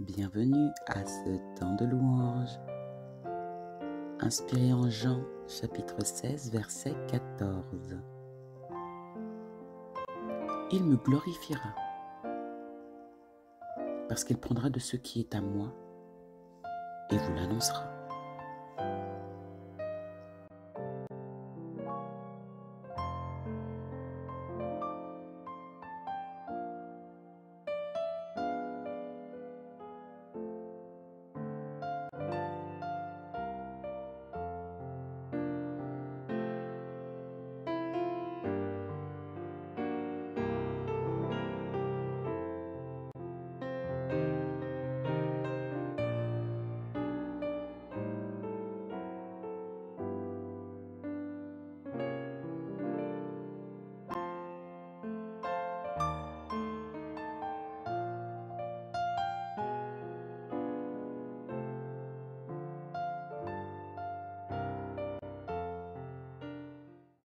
Bienvenue à ce temps de louange, inspiré en Jean, chapitre 16, verset 14. Il me glorifiera, parce qu'il prendra de ce qui est à moi et vous l'annoncera.